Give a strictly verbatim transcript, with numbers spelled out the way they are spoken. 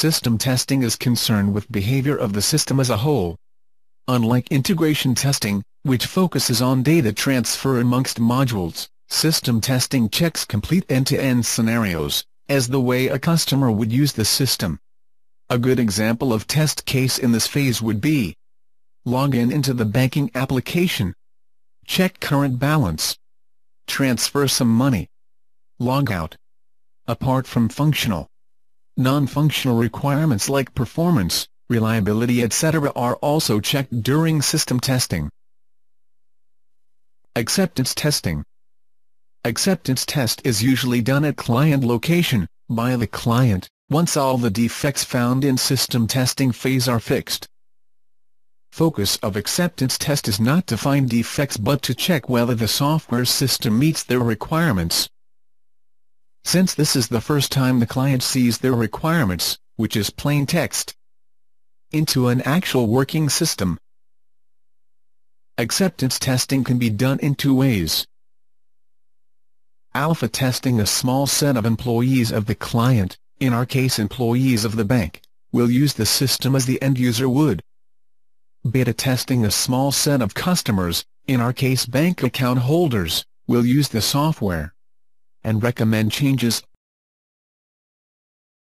system testing is concerned with behavior of the system as a whole. Unlike integration testing, which focuses on data transfer amongst modules, system testing checks complete end-to-end scenarios, as the way a customer would use the system. A good example of test case in this phase would be login into the banking application, check current balance, transfer some money, log out. Apart from functional, non-functional requirements like performance, reliability, et cetera are also checked during system testing. Acceptance testing. Acceptance test is usually done at client location, by the client, once all the defects found in system testing phase are fixed. Focus of acceptance test is not to find defects but to check whether the software system meets their requirements. Since this is the first time the client sees their requirements, which is plain text, into an actual working system. Acceptance testing can be done in two ways. Alpha testing: a small set of employees of the client, in our case employees of the bank, will use the system as the end user would. Beta testing: a small set of customers, in our case bank account holders, will use the software and recommend changes